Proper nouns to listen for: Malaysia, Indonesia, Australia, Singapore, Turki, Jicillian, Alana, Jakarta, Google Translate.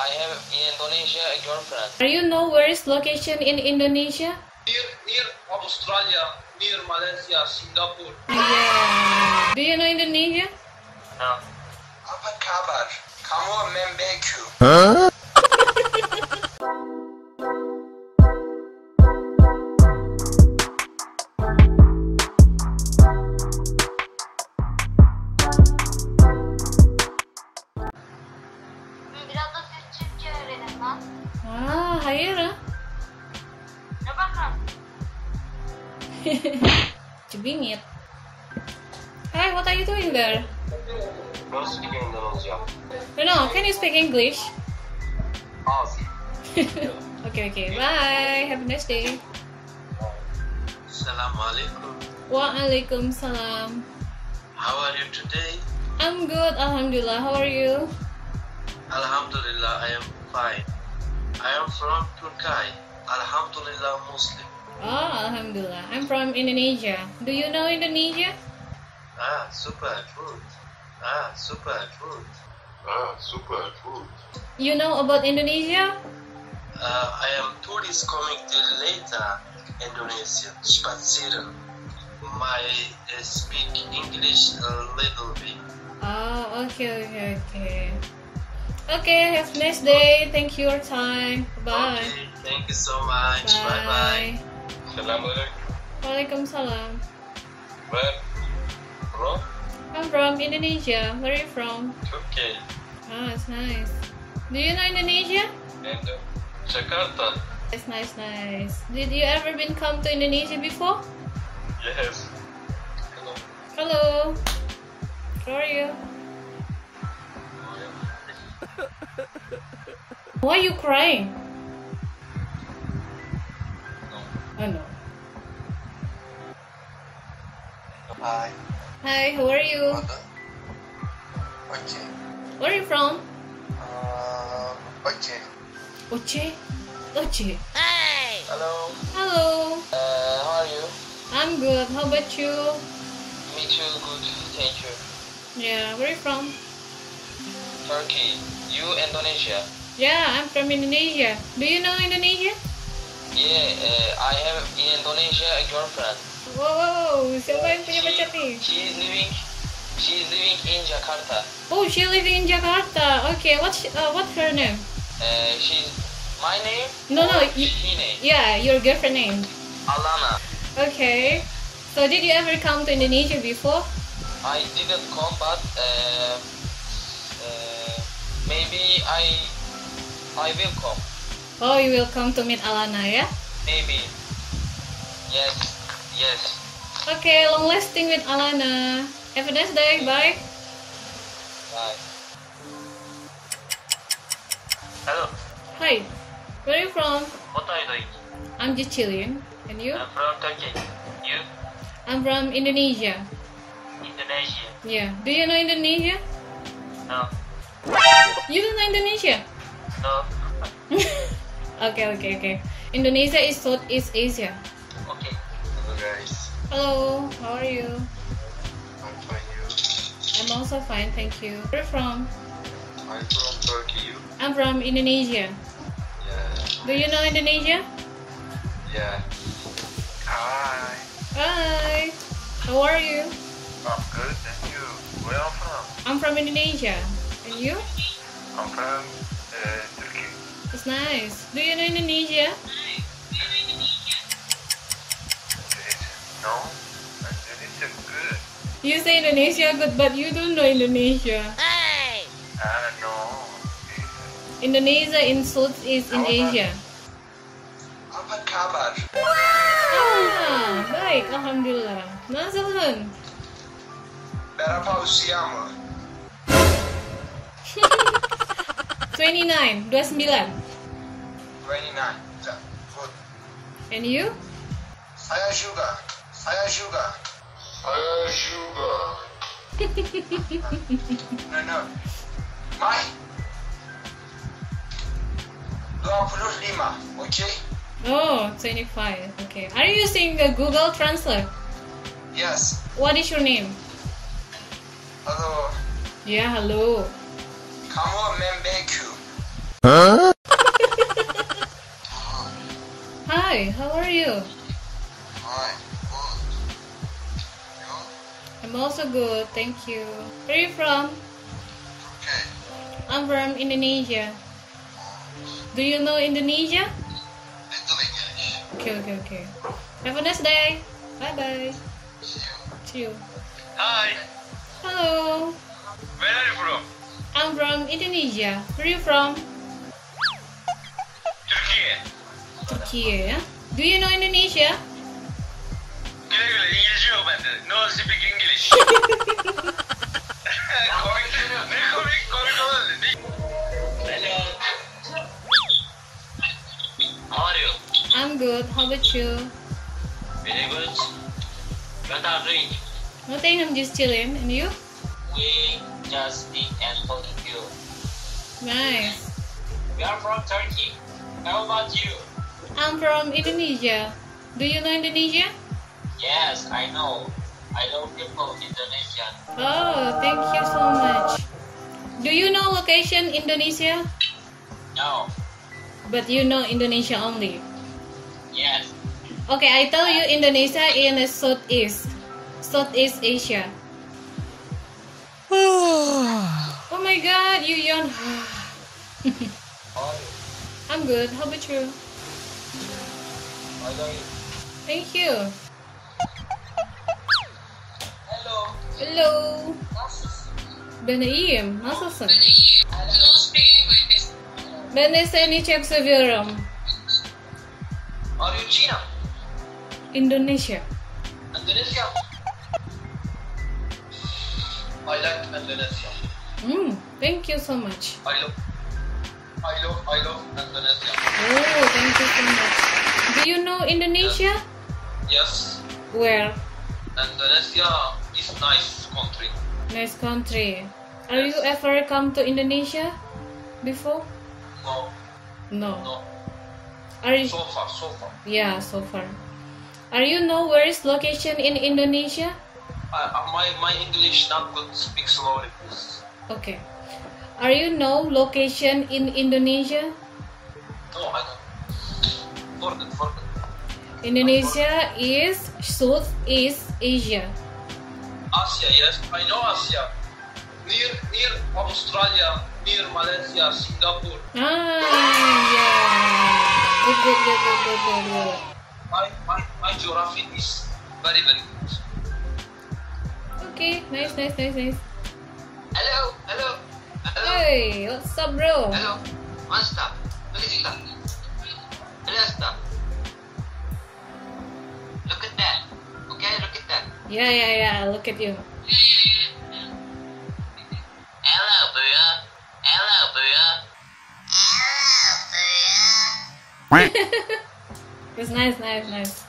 I have in Indonesia a girlfriend. Do you know where is location in Indonesia? Near Australia, near Malaysia, Singapore. Yeah. Do you know Indonesia? No. Apa kabar? Kamu membeku. Huh? Hayır. Ne bakalım? Cibingit. Hi, what are you doing there? Not speaking Indonesian. No, can you speak English? Awesome. Okay. Bye. Have a nice day. Assalamu alaikum. Wa alaikum salam. How are you today? I'm good, alhamdulillah. How are you? Alhamdulillah, I am fine. I am from Turkey. Alhamdulillah, Muslim. Oh, alhamdulillah. I'm from Indonesia. Do you know Indonesia? Ah, super food. You know about Indonesia? I am tourist coming to later Indonesia, spazieren. My speak English a little bit. Oh, okay. Okay, have a nice day. Thank you for your time. Bye. Okay, thank you so much. Bye. Assalamualaikum. Waalaikumsalam. Where from? I'm from Indonesia. Where are you from? Turkey. Ah, it's nice. Do you know Indonesia? Jakarta. It's nice. Did you ever been come to Indonesia before? Yes. Hello. How are you? Why are you crying? No. Oh no. Hi, how are you? Oche. Where are you from? Oche. Oche. Hey! Hello. How are you? I'm good. How about you? Me too, good. Thank you. Yeah, where are you from? Turkey. You Indonesia? Yeah, I'm from Indonesia. Do you know Indonesia? Yeah, I have in Indonesia a girlfriend. Wow, siapa yang punya pacar nih? She is living in Jakarta. Oh, she living in Jakarta. Okay, what's her name? She's my name. No. Her name. Yeah, your girlfriend name. Alana. Okay. So did you ever come to Indonesia before? I didn't come, but maybe I will come. Oh, you will come to meet Alana, yeah? Maybe. Yes. Okay, long lasting with Alana. Have a nice day, bye. Bye. Hello. Hi. Where are you from? What are you doing? I'm Jicillian. And you? I'm from Turkey. You? I'm from Indonesia. Indonesia? Yeah. Do you know Indonesia? No. You don't know Indonesia? No. Okay. Indonesia is Southeast Asia. Okay. Hello guys. Hello, how are you? I'm fine, you? I'm also fine, thank you. Where are you from? I'm from Turkey, you? I'm from Indonesia. Yeah. Do you know Indonesia? Yeah. Hi. How are you? I'm good, and you? Where are you from? I'm from Indonesia. And you? I'm from Turkey. It's nice. Do you know Indonesia? No, Indonesia good. You say Indonesia good, but you don't know Indonesia. Hey! No. Indonesia in Southeast Asia. Apa kabar? Ah, baik, alhamdulillah. Nasrun. Berapa usiamu? 29. Good. And you? Saya juga. No. My 25. Okay. Oh, 25. Okay. Are you using Google Translate? Yes. What is your name? Hello. Yeah, hello. Kamu membeku. Huh? Hi, how are you? Hi, good. You? I'm also good, thank you. Where are you from? Okay. I'm from Indonesia. Do you know Indonesia? Little English. Okay. Have a nice day. Bye-bye. See you. See you. Hi. Hello. Where are you from? I'm from Indonesia. Where are you from? Turkey, yeah? Do you know Indonesia? No, speak English. Hello. How are you? I'm good. How about you? Very good. What are you doing? Nothing. I'm just chilling. And you? We just eat and talking to you. Nice. We are from Turkey. How about you? I'm from Indonesia. Do you know Indonesia? Yes, I know. I love people in Indonesia. Oh, thank you so much. Do you know location Indonesia? No. But you know Indonesia only? Yes. Okay, I tell you Indonesia in the Southeast Asia. Oh my god, you yawn. I'm good, how about you? How are you? Thank you. Hello. Hello. Benaim, nasılsın? Ben de seni çok seviyorum. Are you China? Indonesia. Indonesia. I like Indonesia. Thank you so much. I love Indonesia. Oh, thank you so much. Do you know Indonesia? Yes. Where? Indonesia is nice country. Nice country. Are you ever come to Indonesia before? No. No. Are you... So far. Yeah, so far. Are you know where is location in Indonesia? My English not good. Speak slowly, please. Okay. Are you know location in Indonesia? No, I don't. Forget. Indonesia is Southeast Asia. Asia, yes. I know Asia. Near Australia, near Malaysia, Singapore. Ah, yeah. Good. My geography is very, very good. Okay, nice. Hello. Hey, what's up, bro? Hello. Master. Look at that. Okay, look at that. Yeah, look at you. Hello, bro. It was nice.